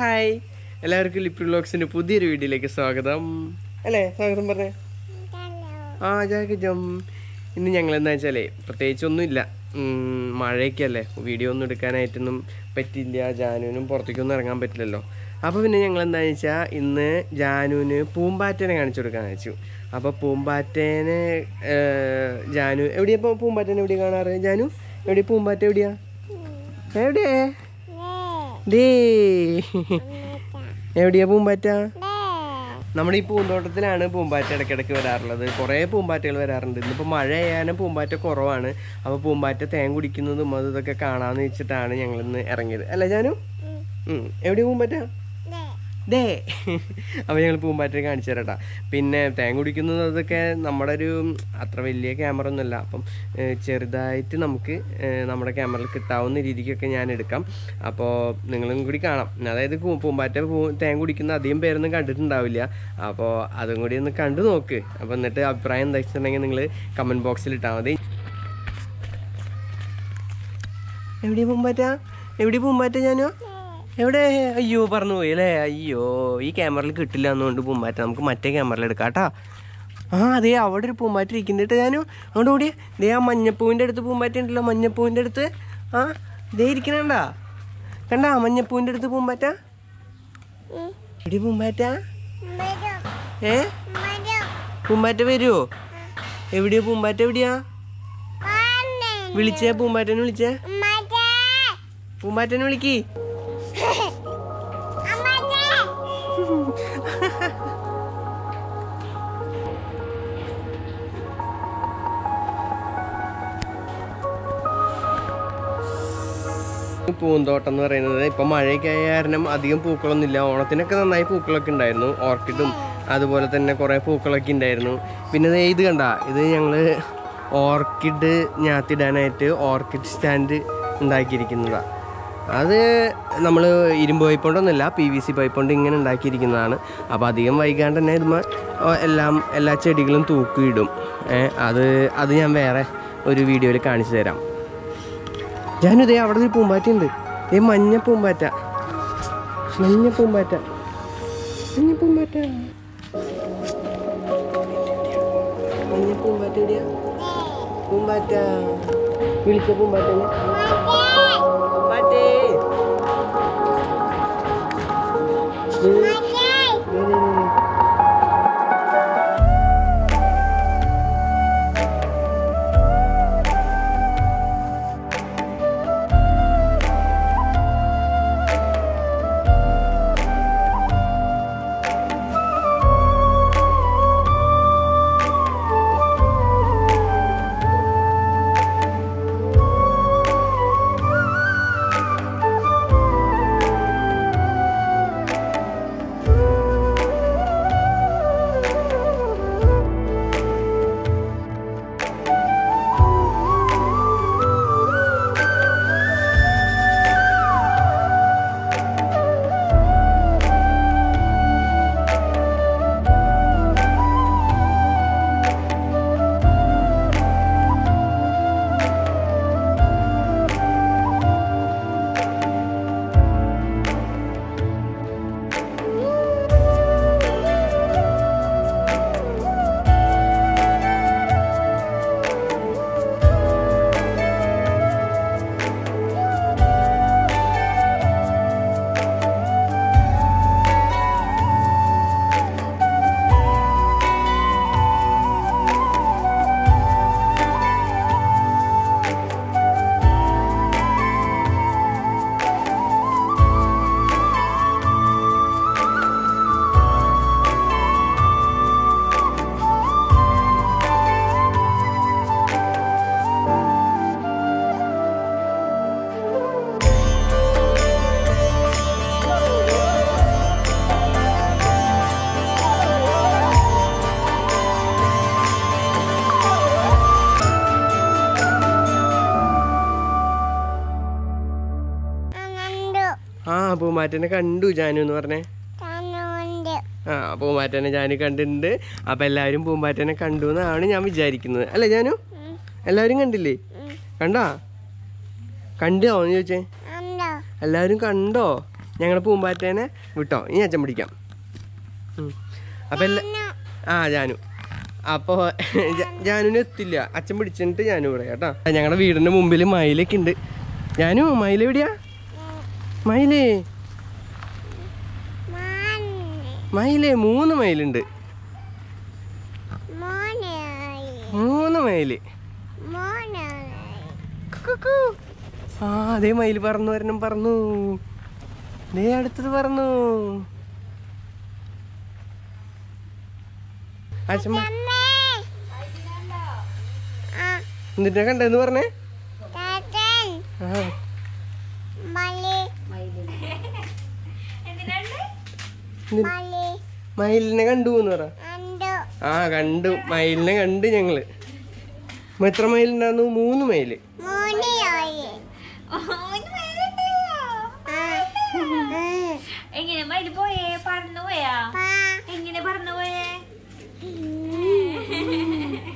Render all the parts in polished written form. Hi എല്ലാവർക്കും ലിപി വ്ലോഗ്സിൻ്റെ പുതിയൊരു വീഡിയോയിലേക്ക് സ്വാഗതം. അല്ലേ, സ്വാഗതം പറഞ്ഞേ. ആ ജാഗജം, ഇന്ന് ഞങ്ങളെന്താ വെച്ചാലേ പ്രത്യേകിച്ചൊന്നുമില്ല, മഴയൊക്കെയല്ലേ, വീഡിയോ ഒന്നും എടുക്കാനായിട്ടൊന്നും പറ്റില്ല, ജാനുവിനും പുറത്തേക്കൊന്നും ഇറങ്ങാൻ പറ്റില്ലല്ലോ. അപ്പോൾ പിന്നെ ഞങ്ങളെന്താണെന്ന് വെച്ചാൽ ഇന്ന് ജാനുവിന് പൂമ്പാറ്റേനെ കാണിച്ചു കൊടുക്കാൻ വെച്ചു. അപ്പോൾ പൂമ്പാറ്റേനെ ജാനു എവിടെയാണ്, ഇപ്പോൾ പൂമ്പാറ്റേനെ എവിടെയാണ് കാണാറ്? ജാനു എവിടെ പൂമ്പാറ്റ എവിടെയാ? എവിടെ ദേ എവിടെയാ പൂമ്പാറ്റ? നമ്മുടെ ഈ പൂന്തോട്ടത്തിലാണ് പൂമ്പാറ്റ ഇടയ്ക്കിടയ്ക്ക് വരാറുള്ളത്. കുറേ പൂമ്പാറ്റകൾ വരാറുണ്ട്. ഇന്നിപ്പോൾ മഴ ചെയ്യാനും പൂമ്പാറ്റ കുറവാണ്. അപ്പോൾ പൂമ്പാറ്റ തേൻ കുടിക്കുന്നതും അതും ഇതൊക്കെ കാണാമെന്ന് വെച്ചിട്ടാണ് ഞങ്ങളിന്ന് ഇറങ്ങിയത്. അല്ല ജാനു, എവിടെയാ പൂമ്പാറ്റ? ദേ. അപ്പോൾ ഞങ്ങൾ പൂമ്പാറ്റയെ കാണിച്ചു തരാട്ടാ. പിന്നെ തേൻ കുടിക്കുന്നത് അതൊക്കെ നമ്മുടെ ഒരു അത്ര വലിയ ക്യാമറ ഒന്നുമല്ല, അപ്പം ചെറുതായിട്ട് നമുക്ക് നമ്മുടെ ക്യാമറയിൽ കിട്ടാവുന്ന രീതിക്കൊക്കെ ഞാൻ എടുക്കാം. അപ്പോൾ നിങ്ങളും കൂടി കാണാം. അതായത് പൂമ്പാറ്റ തേൻ കുടിക്കുന്ന അധികം പേരൊന്നും കണ്ടിട്ടുണ്ടാവില്ല. അപ്പോൾ അതും കൂടി ഒന്ന് കണ്ടു നോക്ക്. അപ്പോൾ എന്നിട്ട് അഭിപ്രായം എന്താ വെച്ചിട്ടുണ്ടെങ്കിൽ നിങ്ങൾ കമൻറ്റ് ബോക്സിൽ ഇട്ടാൽ മതി. എവിടെയാ പൂമ്പാറ്റ? എവിടെയാ പൂമ്പാറ്റ? ഞാനോ എവിടെ? അയ്യോ പറഞ്ഞു പോയി അല്ലേ. അയ്യോ, ഈ ക്യാമറയിൽ കിട്ടില്ല എന്നുകൊണ്ട് പൂമ്പാറ്റ നമുക്ക് മറ്റേ ക്യാമറയിൽ എടുക്കാം കേട്ടോ. ആ അതേ, അവിടെ ഒരു പൂമ്പാറ്റ ഇരിക്കുന്നുണ്ട്. ഞാനും അങ്ങോട്ട് കൂടി ദേ ആ മഞ്ഞപ്പൂവിൻ്റെ അടുത്ത് പൂമ്പാറ്റ ഉണ്ടല്ലോ, മഞ്ഞപ്പൂവിൻ്റെ അടുത്ത്. ആ ദേ ഇരിക്കണണ്ടാ, കണ്ടാ മഞ്ഞപ്പൂവിൻ്റെ അടുത്ത് പൂമ്പാറ്റ. എടി പൂമ്പാറ്റ, ഏ പൂമ്പാറ്റ വരുമോ? എവിടെയാ പൂമ്പാറ്റ? എവിടെയാ? വിളിച്ചേ പൂമ്പാറ്റനെ, വിളിച്ചേ പൂമ്പാറ്റനെ, വിളിക്ക്. പൂന്തോട്ടം എന്ന് പറയുന്നത് ഇപ്പം മഴയൊക്കെ ആയ കാരണം അധികം പൂക്കളൊന്നുമില്ല. ഓണത്തിനൊക്കെ നന്നായി പൂക്കളൊക്കെ ഉണ്ടായിരുന്നു, ഓർക്കിഡും അതുപോലെ തന്നെ കുറേ പൂക്കളൊക്കെ ഉണ്ടായിരുന്നു. പിന്നെ ഇത് കണ്ട, ഇത് ഞങ്ങൾ ഓർക്കിഡ് ഞാത്തിടാനായിട്ട് ഓർക്കിഡ് സ്റ്റാൻഡ് ഉണ്ടാക്കിയിരിക്കുന്നതാണ്. അത് നമ്മൾ ഇരുമ്പ് പൈപ്പ് കൊണ്ടൊന്നുമല്ല, PVC പൈപ്പ് കൊണ്ട് ഇങ്ങനെ ഉണ്ടാക്കിയിരിക്കുന്നതാണ്. അപ്പോൾ അധികം വൈകാണ്ട് തന്നെ ഇതുമ്മ എല്ലാ ചെടികളും തൂക്കിയിടും. അത് ഞാൻ വേറെ ഒരു വീഡിയോയിൽ കാണിച്ചു തരാം. ഞാനിതേ അവിടെ ഒരു പൂമ്പാറ്റ ഉണ്ട്. ഇതേ മഞ്ഞ പൂമ്പാറ്റ, മഞ്ഞ പൂമ്പാറ്റ, മഞ്ഞ പൂമ്പാറ്റ, മഞ്ഞ പൂമ്പാറ്റ. എവിടെയാ പൂമ്പാറ്റ? വിളിച്ച പൂമ്പാറ്റ പൂമാറ്റനെ കണ്ടു ജാനു എന്ന് പറഞ്ഞേ. ആ പൂമാറ്റനെ ജാനു കണ്ടിട്ടുണ്ട്. അപ്പം എല്ലാവരും പൂമ്പാറ്റനെ കണ്ടു എന്നാണ് ഞാൻ വിചാരിക്കുന്നത്. അല്ലേ ജാനു, എല്ലാവരും കണ്ടില്ലേ? കണ്ടോ? കണ്ടോ എന്ന് ചോദിച്ചേ, എല്ലാവരും കണ്ടോ? ഞങ്ങൾ പോകുമ്പോഴത്തേനെ വിട്ടോ, ഇനി അച്ഛൻ പിടിക്കാം. അപ്പം ആ ജാനു, അപ്പോൾ ജാനുവിന് എത്തില്ല, അച്ഛൻ പിടിച്ചിട്ട് ജാനു ഇവിടെ കേട്ടോ. ഞങ്ങളുടെ വീടിൻ്റെ മുമ്പിൽ മയിലൊക്കെ ഉണ്ട്. ജാനു മയിൽ എവിടെയാ? മയിലേ മയിലേ, 3 മയിലുണ്ട്, 3 മയിൽ. ആ അതേ മയിൽ പറന്നു, ഒരെണ്ണം പറന്നു, ദേ അടുത്തത് പറന്നു. അച്ഛമ്മ എന്നിട്ടാ കണ്ടെന്ന് പറഞ്ഞേ. മയിലിനെ കണ്ടു എന്ന് പറ. ആ കണ്ടു, മയിലിനെ കണ്ട് ഞങ്ങള്. എത്ര മയിലുണ്ടായിരുന്നു? 3 മയില്. എങ്ങനെ മയിൽ പോയേ? പറന്നുപോയാ? എങ്ങനെ പറന്നുപോയേ?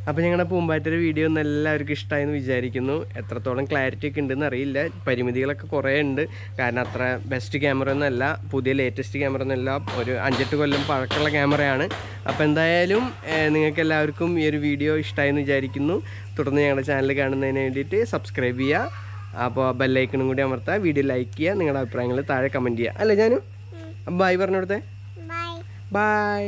അപ്പൊ ഞങ്ങളുടെ പൂമ്പാറ്റയുടെ വീഡിയോ ഒന്ന് എല്ലാവർക്കും ഇഷ്ടമായെന്ന് വിചാരിക്കുന്നു. എത്രത്തോളം ക്ലാരിറ്റി ഒക്കെ ഉണ്ടെന്ന് അറിയില്ല, പരിമിതികളൊക്കെ കുറേ ഉണ്ട്. കാരണം അത്ര ബെസ്റ്റ് ക്യാമറ ഒന്നുമല്ല, പുതിയ ലേറ്റസ്റ്റ് ക്യാമറ ഒന്നുമല്ല, ഒരു 5-8 കൊല്ലം പഴക്കമുള്ള ക്യാമറയാണ്. അപ്പോൾ എന്തായാലും നിങ്ങൾക്ക് എല്ലാവർക്കും ഈ ഒരു വീഡിയോ ഇഷ്ടമായെന്ന് വിചാരിക്കുന്നു. തുടർന്ന് ഞങ്ങളുടെ ചാനൽ കാണുന്നതിന് വേണ്ടിയിട്ട് സബ്സ്ക്രൈബ് ചെയ്യുക, അപ്പോൾ ബെല്ലൈക്കണും കൂടി അമർത്താം. വീഡിയോ ലൈക്ക് ചെയ്യുക, നിങ്ങളുടെ അഭിപ്രായങ്ങൾ താഴെ കമൻറ്റ് ചെയ്യുക. അല്ലേ ഞാനും? ബൈ പറഞ്ഞോടത്തെ. ബൈ.